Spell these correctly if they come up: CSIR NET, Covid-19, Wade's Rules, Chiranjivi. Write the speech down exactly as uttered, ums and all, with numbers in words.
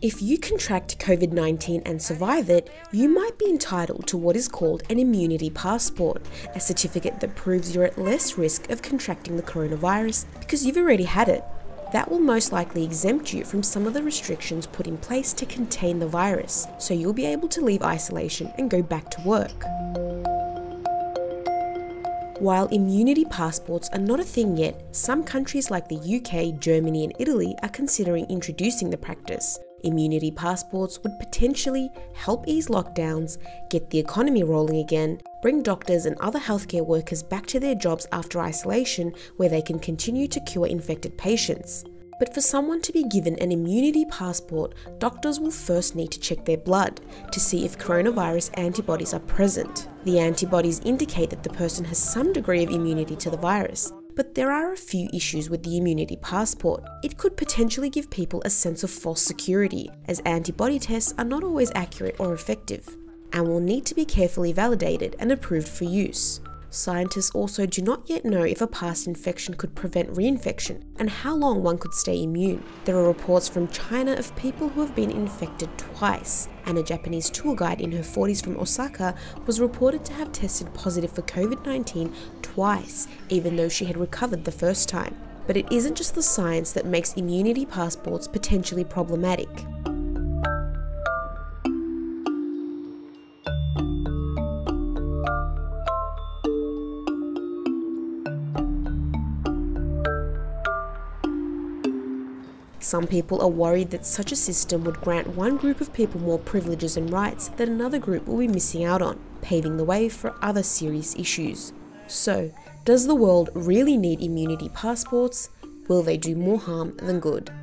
If you contract COVID nineteen and survive it, you might be entitled to what is called an immunity passport, a certificate that proves you're at less risk of contracting the coronavirus because you've already had it. That will most likely exempt you from some of the restrictions put in place to contain the virus, so you'll be able to leave isolation and go back to work. While immunity passports are not a thing yet, some countries like the U K, Germany and Italy are considering introducing the practice. Immunity passports would potentially help ease lockdowns, get the economy rolling again, bring doctors and other healthcare workers back to their jobs after isolation where they can continue to cure infected patients. But for someone to be given an immunity passport, doctors will first need to check their blood to see if coronavirus antibodies are present. The antibodies indicate that the person has some degree of immunity to the virus, but there are a few issues with the immunity passport. It could potentially give people a sense of false security, as antibody tests are not always accurate or effective, and will need to be carefully validated and approved for use. Scientists also do not yet know if a past infection could prevent reinfection and how long one could stay immune. There are reports from China of people who have been infected twice, and a Japanese tour guide in her forties from Osaka was reported to have tested positive for COVID nineteen twice, even though she had recovered the first time. But it isn't just the science that makes immunity passports potentially problematic. Some people are worried that such a system would grant one group of people more privileges and rights that another group will be missing out on, paving the way for other serious issues. So, does the world really need immunity passports? Will they do more harm than good?